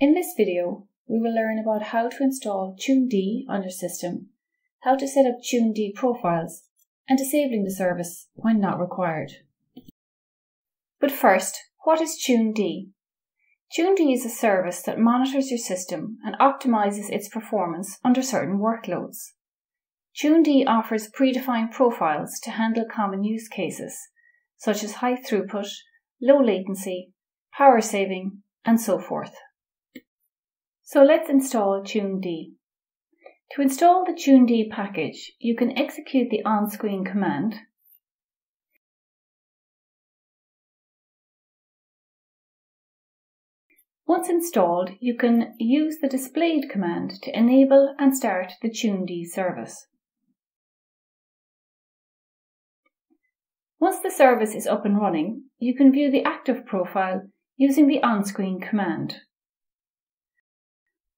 In this video, we will learn about how to install TuneD on your system, how to set up TuneD profiles, and disabling the service when not required. But first, what is TuneD? TuneD is a service that monitors your system and optimizes its performance under certain workloads. TuneD offers predefined profiles to handle common use cases, such as high throughput, low latency, power saving, and so forth. So let's install TuneD. To install the TuneD package, you can execute the on-screen command . Once installed, you can use the displayed command to enable and start the TuneD service. Once the service is up and running, you can view the active profile using the on-screen command.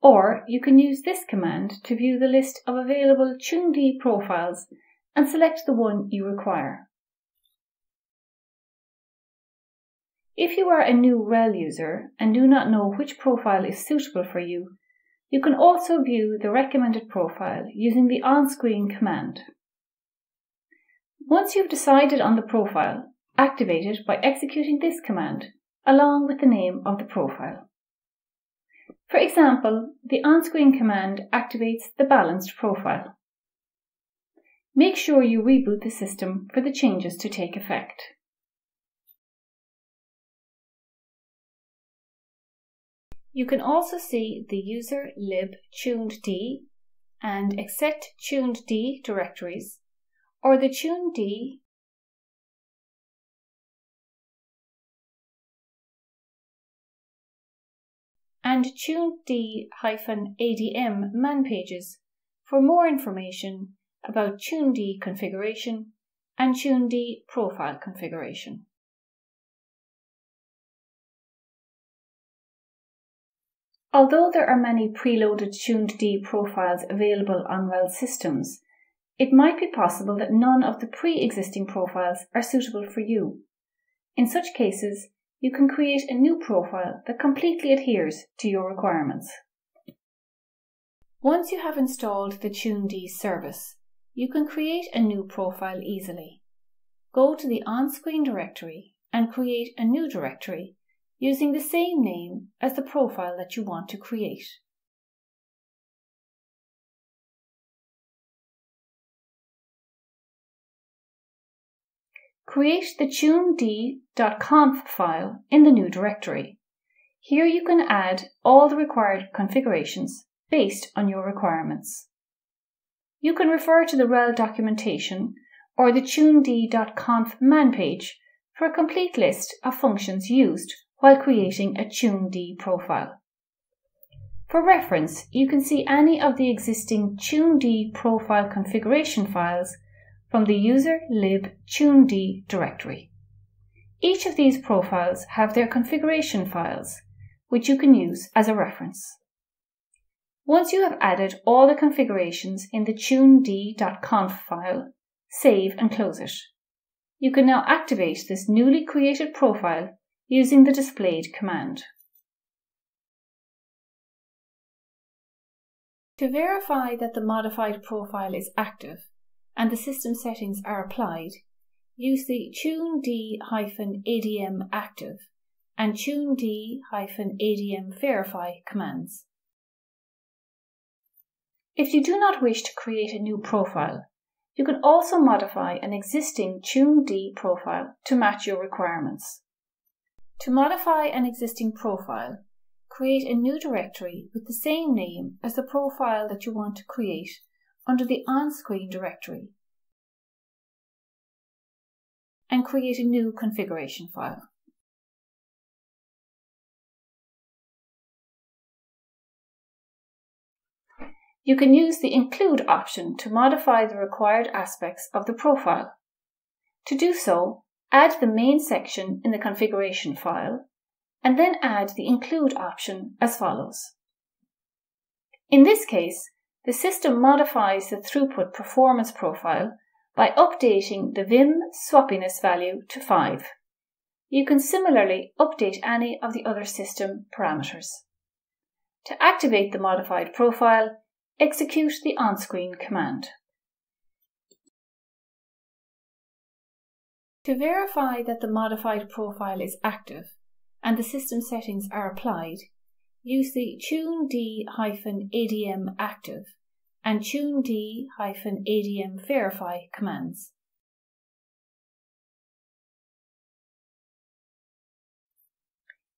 Or you can use this command to view the list of available TuneD profiles and select the one you require. If you are a new RHEL user and do not know which profile is suitable for you, you can also view the recommended profile using the on-screen command. Once you've decided on the profile, activate it by executing this command along with the name of the profile. For example, the on-screen command activates the balanced profile. Make sure you reboot the system for the changes to take effect. You can also see the user lib tuned and except tuned directories, or the tuned and tuned-adm man pages for more information about tuned configuration and tuned profile configuration. Although there are many preloaded TuneD profiles available on RHEL systems, it might be possible that none of the pre-existing profiles are suitable for you. In such cases, you can create a new profile that completely adheres to your requirements. Once you have installed the TuneD service, you can create a new profile easily. Go to the on-screen directory and create a new directory using the same name as the profile that you want to create. Create the TuneD.conf file in the new directory. Here you can add all the required configurations based on your requirements. You can refer to the RHEL documentation or the TuneD.conf man page for a complete list of functions used while creating a TuneD profile. For reference, you can see any of the existing TuneD profile configuration files from the user lib tuned directory. Each of these profiles have their configuration files, which you can use as a reference. Once you have added all the configurations in the tuned.conf file, save and close it. You can now activate this newly created profile using the displayed command. To verify that the modified profile is active and the system settings are applied, use the tuned-adm active and tuned-adm verify commands. If you do not wish to create a new profile, you can also modify an existing TuneD profile to match your requirements. To modify an existing profile, create a new directory with the same name as the profile that you want to create under the on-screen directory, and create a new configuration file. You can use the include option to modify the required aspects of the profile. To do so, add the main section in the configuration file, and then add the include option as follows. In this case, the system modifies the throughput performance profile by updating the Vim swappiness value to 5. You can similarly update any of the other system parameters. To activate the modified profile, execute the on-screen command. To verify that the modified profile is active and the system settings are applied, use the TuneD-adm active and TuneD-adm verify commands.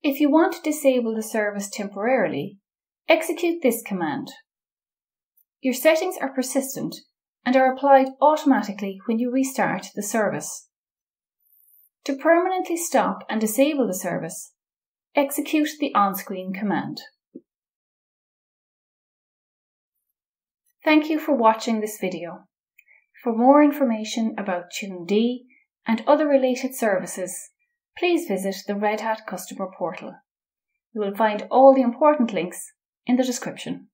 If you want to disable the service temporarily, execute this command. Your settings are persistent and are applied automatically when you restart the service. To permanently stop and disable the service, execute the on-screen command. Thank you for watching this video. For more information about TuneD and other related services, please visit the Red Hat customer portal. You will find all the important links in the description.